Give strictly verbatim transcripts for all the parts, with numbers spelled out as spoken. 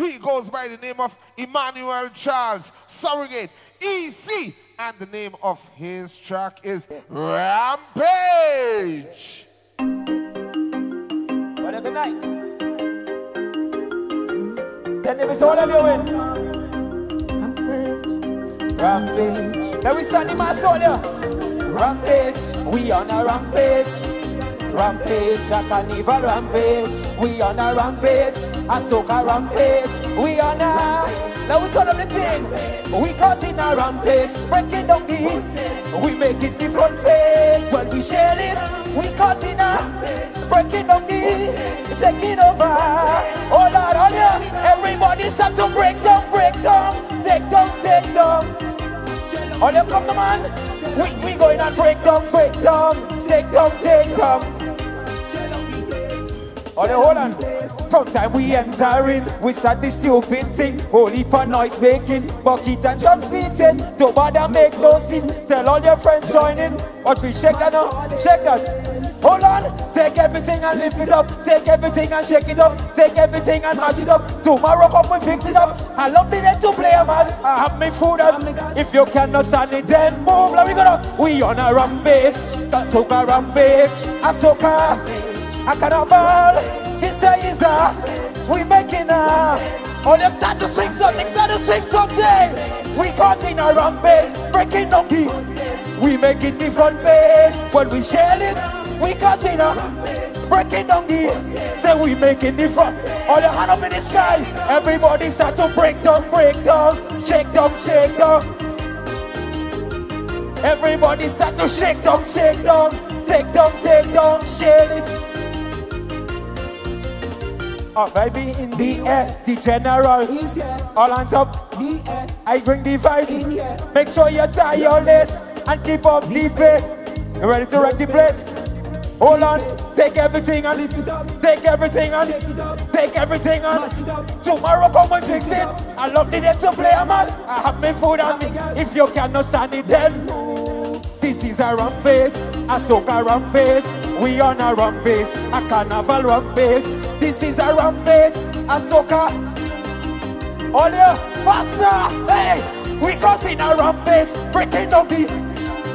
He goes by the name of Emmanuel Charles, Surrogate, E C, and the name of his track is Rampage. Well, good night. Then if it's all of you in. Rampage, rampage. Now we stand in my soul, yeah. Rampage, we on a rampage. Rampage, a carnival rampage, we on a rampage, a soca rampage, we on a... Now we turn up the thing, we causing a rampage, breaking down the heat, we make it the front page, when we share it, we causing a... Breaking down the heat, taking over, all out on you, everybody start to break down, break down, take down, take down. All you come the man, we, we going and break down, break down. Take down, take down. Oh, the hold on. From time we entering, we start this stupid thing. Whole heap of noise making, bucket and drums beating. Don't bother make no scene. Tell all your friends join in. Watch me shake that now, shake that. Hold on, take everything and lift it up. Take everything and shake it up. Take everything and mash it up. Tomorrow come we fix it up. I love the day to play a mass. I have me food up. If you cannot stand it, then move. Let me go up. We on a rampage. That took a rampage. A soca, a carnival. This is a. We making a. All you start to swing something, start to swing something. We causing a rampage, breaking down the. We make it the front page when we share it. We causing a breaking down the say we making the fun. All the hand up in the sky, everybody start to break down, break down, shake down, shake down. Everybody start to shake down, shake down, take down, take down, shake it. Oh, baby in the air, the general, all hands up. I bring the vibes. Make sure you tie your lace and keep up the pace. You ready to wreck the place? Hold on, take everything and lift it up, take everything and take everything and tomorrow come and fix it. I love the day to play a mass. I have my food and me. If you cannot stand it, then this is a rampage, a soca rampage, we on a rampage, a carnival rampage. This is a rampage, a soca. All you faster, hey, we causing a rampage, breaking down the.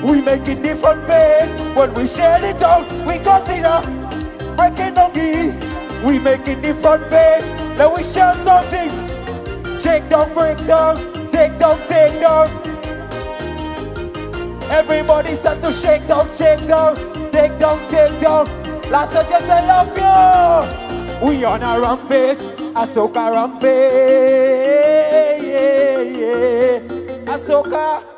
We make it different pace when we share it out. We consider breaking down the. We make it different pace. Then we share something. Shake down, break down, take down, take down. Everybody start to shake down, shake down, take down, take down. Last I just I love you. We on a rampage, a soca rampage, yeah, yeah, a soca.